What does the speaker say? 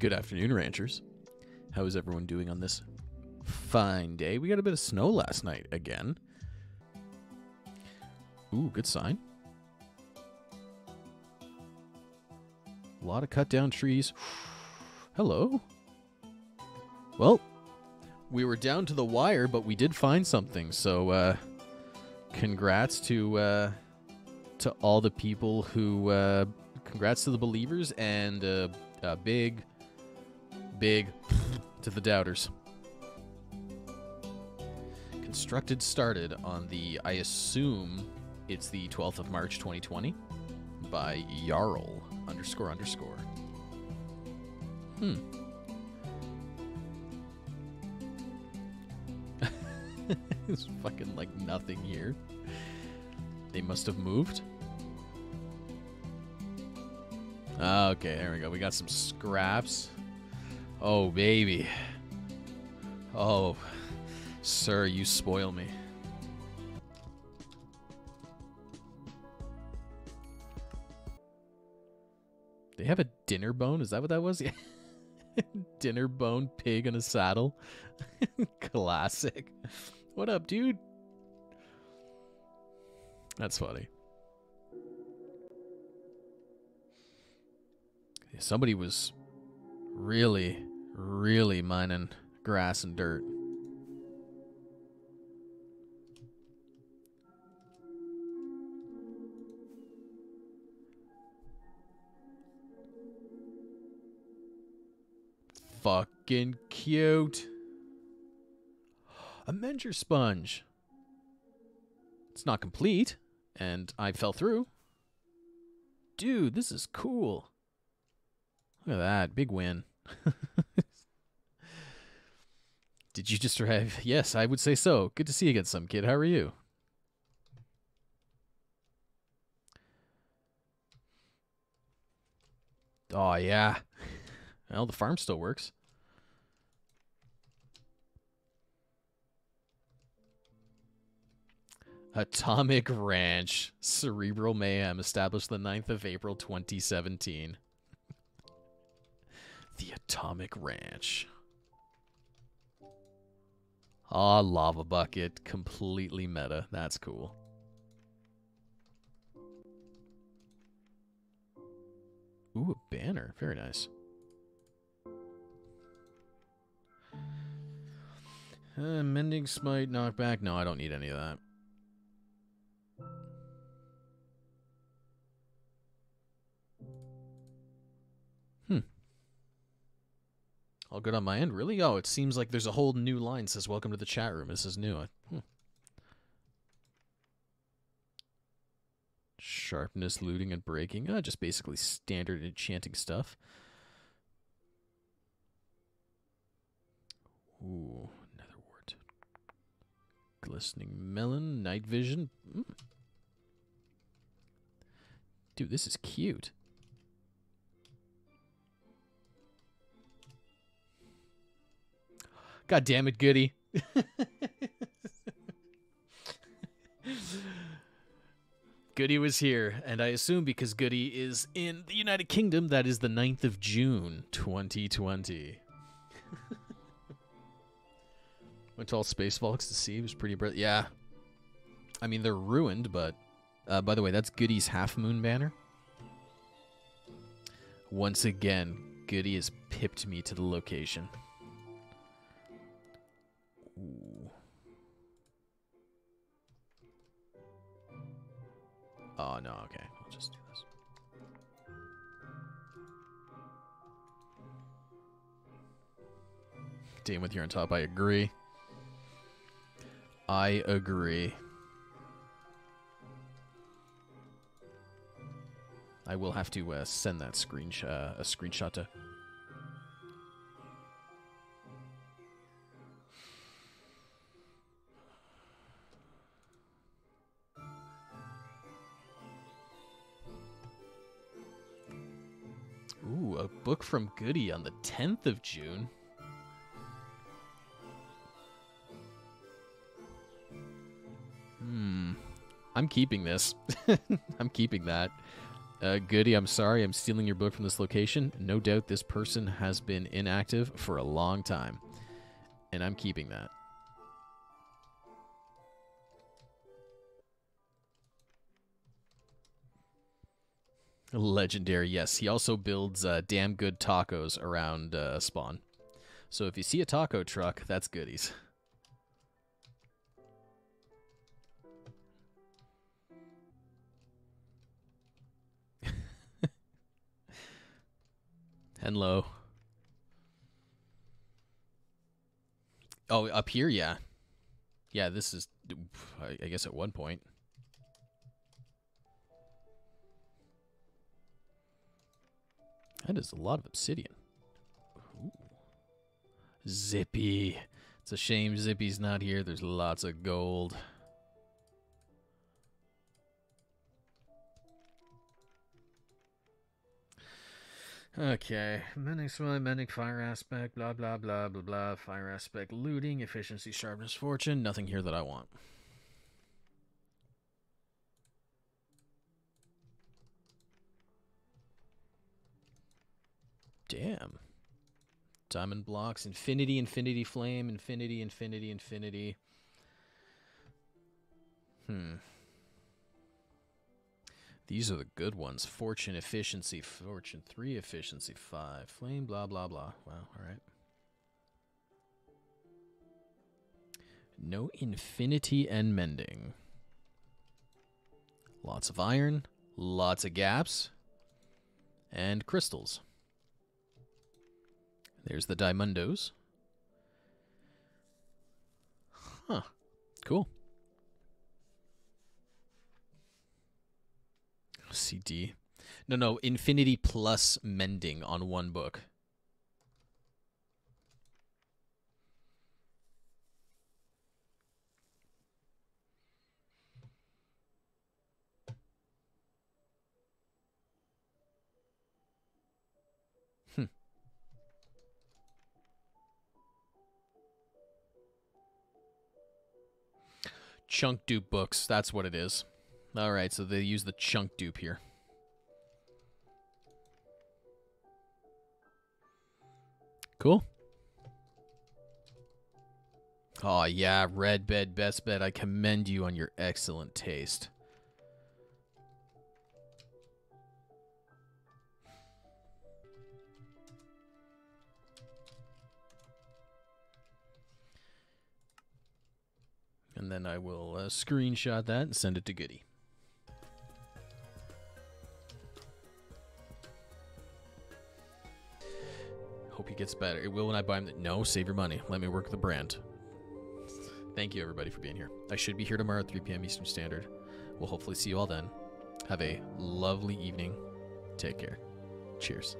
Good afternoon, ranchers. How is everyone doing on this fine day? We got a bit of snow last night again. Ooh, good sign. A lot of cut down trees. Hello. Well, we were down to the wire, but we did find something. So, congrats to all the people who, congrats to the believers, and a big to the doubters. Constructed started on the, I assume it's the 12th of March, 2020, by Yarl __. There's fucking like nothing here. They must have moved. Okay, there we go. We got some scraps. Oh, baby. Oh, sir, you spoil me. They have a Dinnerbone? Is that what that was? Yeah. Dinnerbone pig on a saddle. Classic. What up, dude? That's funny. Somebody was really, really mining grass and dirt. Fucking cute. A Menger sponge. It's not complete, and I fell through. Dude, this is cool. Look at that. Big win. Did you just arrive? Yes, I would say so. Good to see you again, some kid. How are you? Oh, yeah. Well, the farm still works. Atomic Ranch. Cerebral Mayhem. Established the 9th of April, 2017. The Atomic Ranch. Ah, lava bucket. Completely meta. That's cool. Ooh, a banner. Very nice. Mending smite, knockback. No, I don't need any of that. All good on my end, really? Oh, it seems like there's a whole new line that says, welcome to the chat room. This is new. Sharpness, looting, and breaking. Just basically standard enchanting stuff. Ooh, another wart. Glistening melon, night vision. Dude, this is cute. God damn it, Goody. Goody was here, and I assume because Goody is in the United Kingdom, that is the 9th of June, 2020. Went to all Spacewalks to see. It was pretty bright. Yeah. I mean, they're ruined, but... by the way, that's Goody's half-moon banner. Once again, Goody has pipped me to the location. Oh, no, okay. I'll just do this. Damn with you on top, I agree. I agree. I will have to send that screenshot to... Ooh, a book from Goody on the 10th of June. I'm keeping this. I'm keeping that. Goody, I'm sorry, I'm stealing your book from this location. No doubt this person has been inactive for a long time. And I'm keeping that. Legendary, yes. He also builds damn good tacos around spawn. So if you see a taco truck, that's Goody's. Hello. Oh, up here, yeah. Yeah, this is, I guess, at one point. That is a lot of obsidian. Ooh. Zippy. It's a shame Zippy's not here. There's lots of gold. Okay. Mending smile, mending fire aspect, blah, blah, blah, blah, blah. Fire aspect, looting, efficiency, sharpness, fortune. Nothing here that I want. Damn. Diamond blocks, infinity, infinity flame, infinity, infinity, infinity. Hmm. These are the good ones. Fortune, efficiency, fortune 3, efficiency 5, flame, blah, blah, blah. Wow, all right. No infinity and mending. Lots of iron, lots of gaps, and crystals. There's the diamondos. Huh. Cool. CD. No, no. Infinity plus mending on one book. Chunk dupe books, that's what it is. Alright, so they use the chunk dupe here. Cool. Oh yeah, red bed, best bed. I commend you on your excellent taste. And then I will screenshot that and send it to Goody. Hope he gets better. It will when I buy him. No, save your money. Let me work the brand. Thank you, everybody, for being here. I should be here tomorrow at 3 p.m. Eastern Standard. We'll hopefully see you all then. Have a lovely evening. Take care. Cheers.